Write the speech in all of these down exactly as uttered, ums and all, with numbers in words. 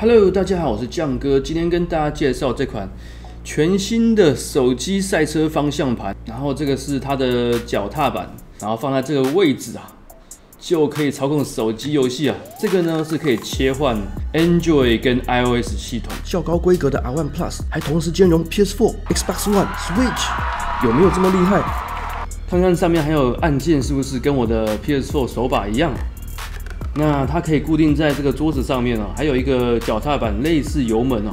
Hello， 大家好，我是酱哥，今天跟大家介绍这款全新的手机赛车方向盘。然后这个是它的脚踏板，然后放在这个位置啊，就可以操控手机游戏啊。这个呢是可以切换 Android 跟 iOS 系统，较高规格的 R one plus 还同时兼容 P S four、Xbox One、Switch， 有没有这么厉害？看看上面还有按键是不是跟我的 P S four 手把一样？ 那它可以固定在这个桌子上面哦，还有一个脚踏板类似油门哦，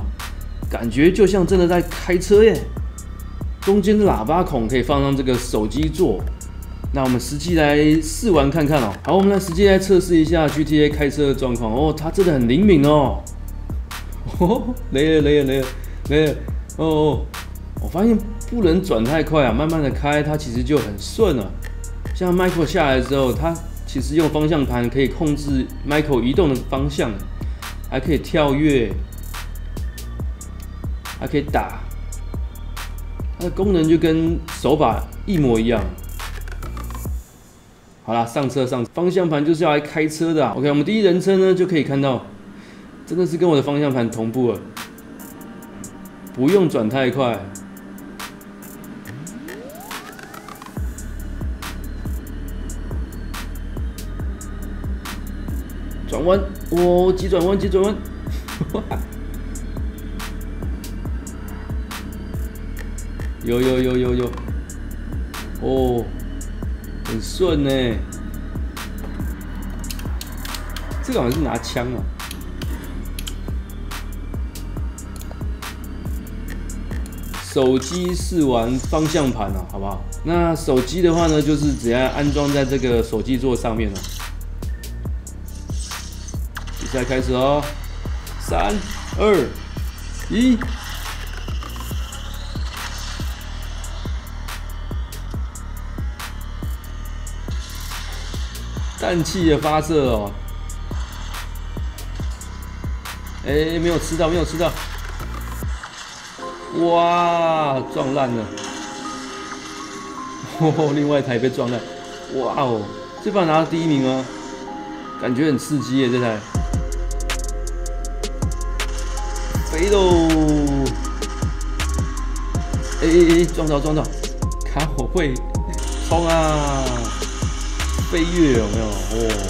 感觉就像真的在开车耶。中间的喇叭孔可以放上这个手机座，那我们实际来试玩看看哦。好，我们来实际来测试一下 G T A 开车的状况哦，它真的很灵敏哦。哦，雷了雷了雷了雷了哦哦，我发现不能转太快啊，慢慢的开它其实就很顺了。像 Michael 下来之后，它 其实用方向盘可以控制 Michael 移动的方向，还可以跳跃，还可以打，它的功能就跟手把一模一样。好啦，上车上车，方向盘就是要来开车的啊。OK， 我们第一人称呢就可以看到，真的是跟我的方向盘同步了，不用转太快。 转弯，哦，急转弯，急转弯，有有有有有，哦，很顺呢。这个好像是拿枪啊。手机试玩方向盘啊，好不好？那手机的话呢，就是只要安装在这个手机座上面了。 现在开始哦，三、二、一，氮气的发射哦，哎，没有吃到，没有吃到，哇，撞烂了，哦，另外一台被撞烂，哇哦，这把拿到第一名啊，感觉很刺激耶，这台。 飞喽！哎哎哎，撞到撞到，卡我会冲啊！飞跃有没有？哦，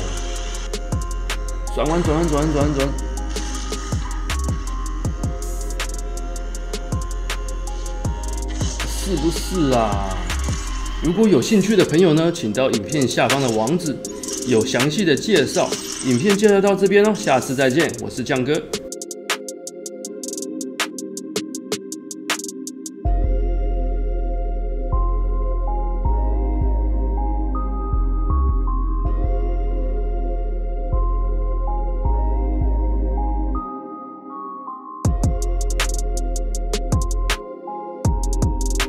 转弯转弯转弯转弯转，是不是啊？如果有兴趣的朋友呢，请到影片下方的网址有详细的介绍。影片介绍到这边哦，下次再见，我是酱哥。